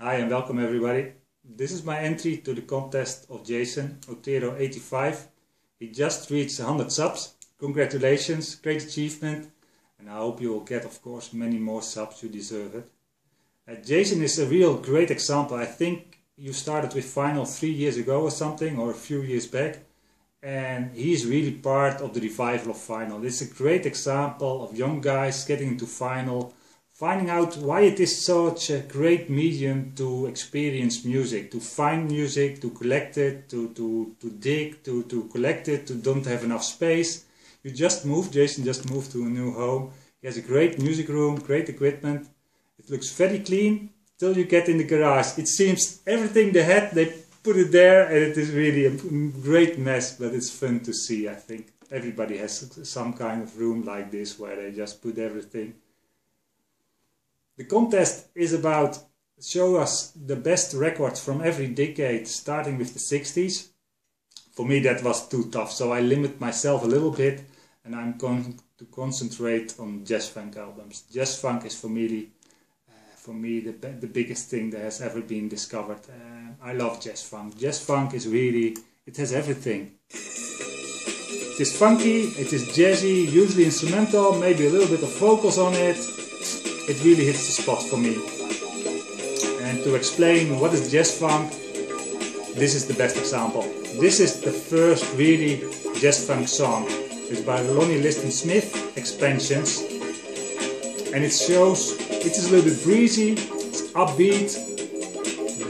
Hi and welcome everybody. This is my entry to the contest of Jason, Otero 85. He just reached 100 subs. Congratulations, great achievement. And I hope you will get, of course, many more subs. You deserve it. Jason is a real great example. I think you started with vinyl 3 years ago or something, or a few years back. And he's really part of the revival of vinyl. It's a great example of young guys getting into vinyl, finding out why it is such a great medium to experience music, to find music, to collect it, to dig, to collect it, to don't have enough space. You just moved, Jason just moved to a new home. He has a great music room, great equipment. It looks very clean till you get in the garage. It seems everything they had, they put it there, and it is really a great mess, but it's fun to see, I think. Everybody has some kind of room like this where they just put everything. The contest is about show us the best records from every decade, starting with the 60s. For me that was too tough, so I limit myself a little bit and I'm going to concentrate on JazzFunk albums. JazzFunk is for me the biggest thing that has ever been discovered. I love JazzFunk. JazzFunk is really, it has everything. It is funky, it is jazzy, usually instrumental, maybe a little bit of vocals on it. It really hits the spot for me. And to explain what is JazzFunk, this is the best example. This is the first really JazzFunk song. It's by Lonnie Liston Smith, Expansions. And it shows, it is a little bit breezy, it's upbeat,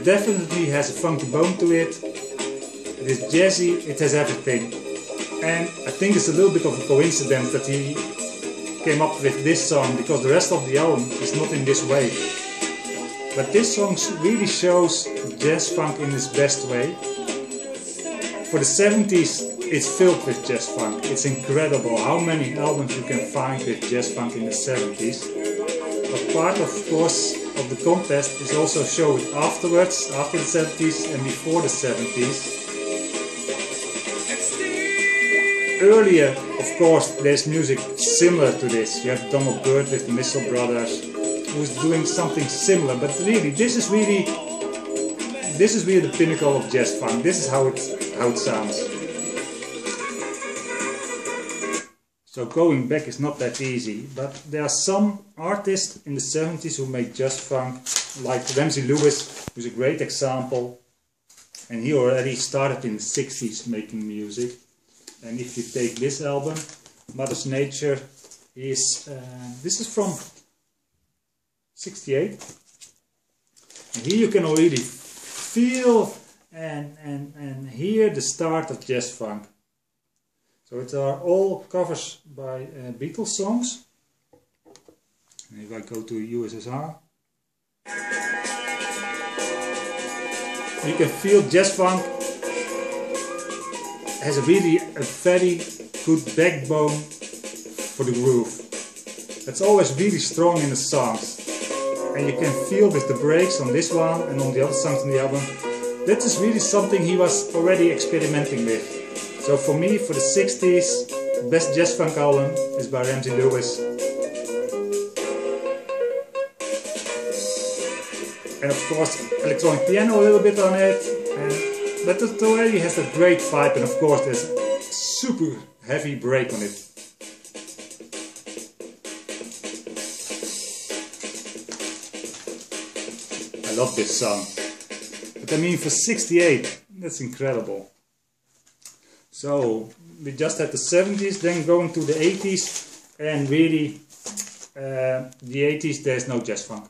definitely has a funky bone to it. It is jazzy, it has everything. And I think it's a little bit of a coincidence that he came up with this song, because the rest of the album is not in this way. But this song really shows JazzFunk in its best way. For the 70s, it's filled with JazzFunk. It's incredible how many albums you can find with JazzFunk in the 70s. But part, of course, of the contest is also showed afterwards, after the 70s and before the 70s. Earlier, of course, there's music similar to this. You have Donald Byrd with the Mitchell Brothers, who's doing something similar. But really, this is really the pinnacle of JazzFunk. This is how it sounds. So going back is not that easy. But there are some artists in the 70s who make JazzFunk, like Ramsey Lewis, who's a great example. And he already started in the 60s making music. And if you take this album, Mother's Nature is, this is from 68. And here you can already feel and hear the start of JazzFunk. So it are all covers by Beatles songs. And if I go to USSR, you can feel JazzFunk has a very good backbone for the groove. It's always really strong in the songs. And you can feel with the breaks on this one and on the other songs in the album. That is really something he was already experimenting with. So for me, for the 60s, the best JazzFunk album is by Ramsey Lewis. And of course, electronic piano a little bit on it. But it already has a great vibe, and of course there's a super heavy break on it. I love this song. But I mean, for 68, that's incredible. So, we just had the 70s, then going to the 80s, and really, the 80s there's no JazzFunk.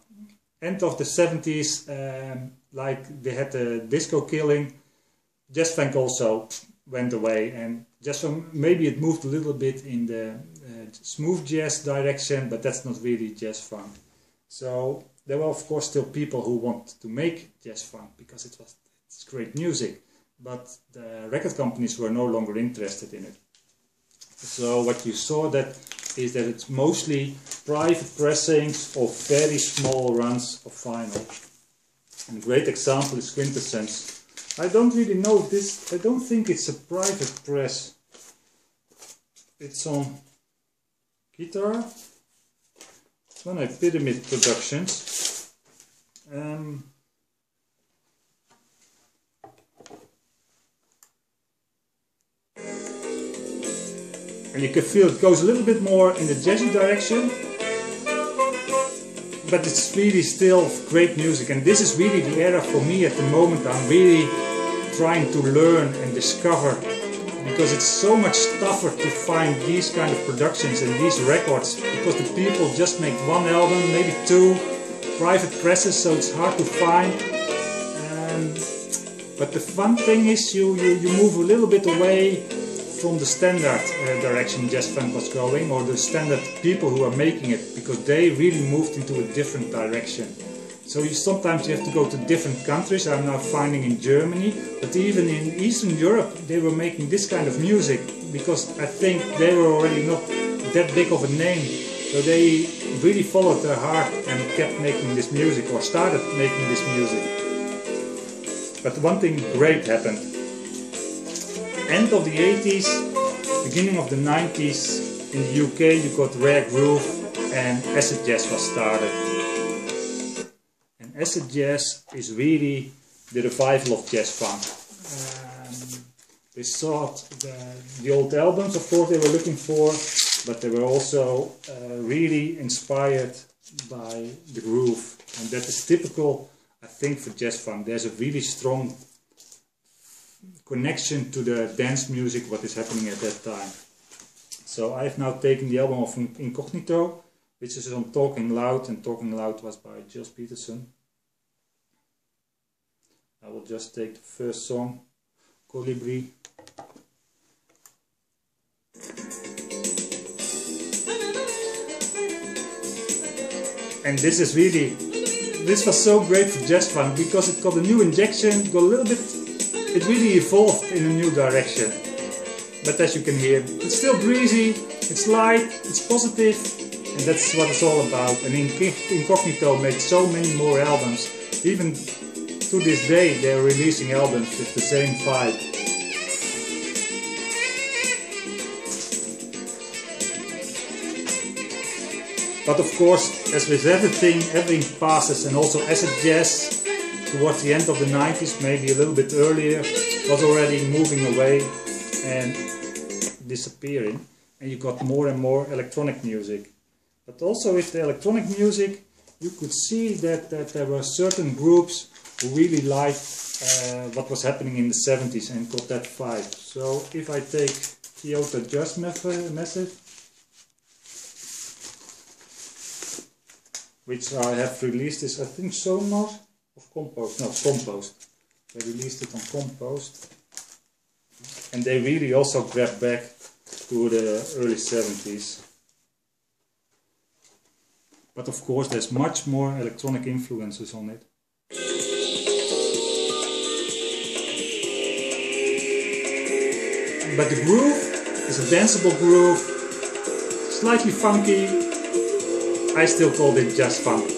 End of the 70s, like they had the disco killing, JazzFunk also went away, and JazzFunk, maybe it moved a little bit in the smooth jazz direction, but that's not really JazzFunk. So there were of course still people who wanted to make JazzFunk because it's great music, but the record companies were no longer interested in it. So what you saw that is that it's mostly private pressings or very small runs of vinyl. And a great example is Quintessence. I don't really know this, I don't think it's a private press. It's on guitar. It's on Epidemic Productions. And you can feel it goes a little bit more in the jazzy direction. But it's really still great music, and this is really the era for me at the moment. I'm really trying to learn and discover, because it's so much tougher to find these kind of productions and these records, because the people just make one album, maybe two, private presses, so it's hard to find. But the fun thing is you move a little bit away from the standard direction JazzFunk was going, or the standard people who are making it, because they really moved into a different direction. So sometimes you have to go to different countries. I'm now finding in Germany, but even in Eastern Europe they were making this kind of music, because I think they were already not that big of a name, so they really followed their heart and kept making this music, or started making this music. But one thing great happened. End of the 80s, beginning of the 90s, in the UK you got rare groove and acid jazz was started. And acid jazz is really the revival of JazzFunk. They sought the old albums, of course, they were looking for, but they were also really inspired by the groove. And that is typical, I think, for JazzFunk. There's a really strong connection to the dance music, what is happening at that time. So I've now taken the album of Incognito, which is on Talking Loud, and Talking Loud was by Jules Peterson. I will just take the first song, Colibri. And this is really, this was so great for JazzFunk, because it got a new injection, got a little bit, it really evolved in a new direction. But as you can hear, it's still breezy, it's light, it's positive, and that's what it's all about. And Incognito made so many more albums. Even to this day they're releasing albums with the same vibe. But of course, as with everything, everything passes, and also acid jazz, towards the end of the 90s, maybe a little bit earlier, was already moving away and disappearing, and you got more and more electronic music. But also with the electronic music you could see that there were certain groups who really liked what was happening in the 70s and got that vibe. So if I take Kyoto Jazz Massive, which I have released this, I think, so much. Compost, no, Compost. They released it on Compost, and they really also grabbed back to the early 70s. But of course, there's much more electronic influences on it. But the groove is a danceable groove, slightly funky. I still call it JazzFunk.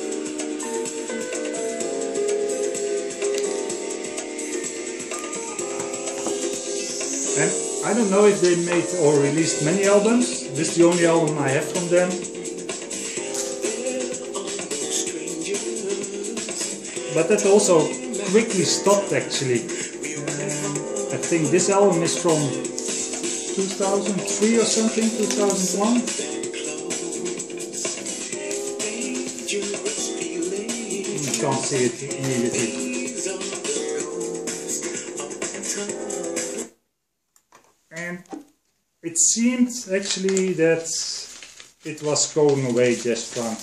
And I don't know if they made or released many albums. This is the only album I have from them. But that also quickly stopped, actually. I think this album is from 2003 or something, 2001. You can't see it immediately. It seemed actually that it was going away, JazzFunk.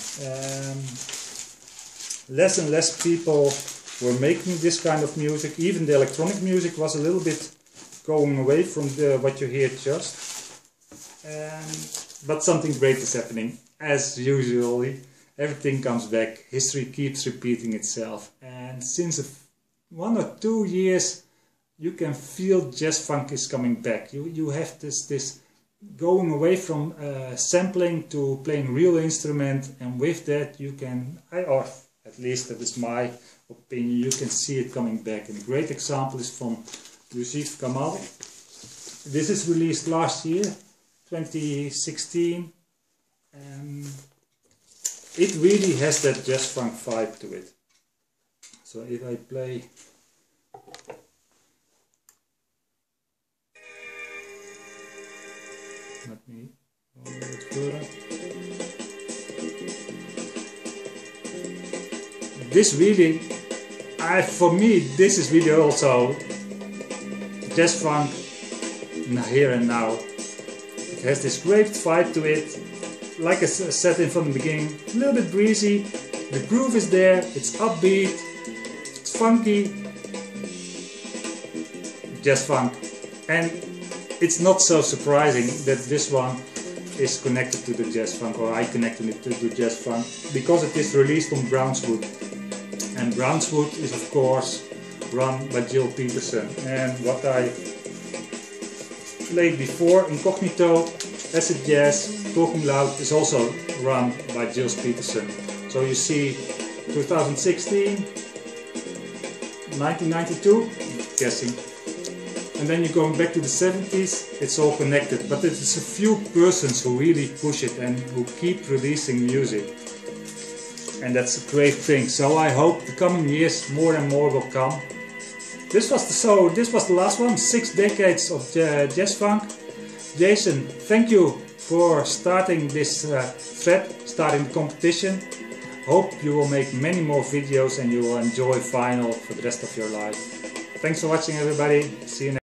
Less and less people were making this kind of music. Even the electronic music was a little bit going away from what you hear just. But something great is happening, as usually. Everything comes back, history keeps repeating itself. And since 1 or 2 years, you can feel JazzFunk is coming back. You have this going away from sampling to playing real instrument, and with that you can, or at least that is my opinion, you can see it coming back. And a great example is from Yussef Kamaal. This is released last year, 2016, and it really has that JazzFunk vibe to it. So if I play, let me this really, for me, this is really also jazz funk here and now. It has this great vibe to it, like I said in from the beginning, a little bit breezy, the groove is there, it's upbeat, it's funky, jazz funk. And it's not so surprising that this one is connected to the jazz funk, or I connected it to the jazz funk, because it is released on Brownswood. And Brownswood is of course run by Gilles Peterson. And what I played before, Incognito, Acid Jazz, Talking Loud, is also run by Gilles Peterson. So you see 2016, 1992, guessing. And then you're going back to the 70s, it's all connected. But it's a few persons who really push it and who keep releasing music. And that's a great thing. So I hope the coming years more and more will come. This was the last one, 6 decades of jazz funk. Jason, thank you for starting this thread, starting the competition. Hope you will make many more videos and you will enjoy vinyl for the rest of your life. Thanks for watching everybody, see you next time.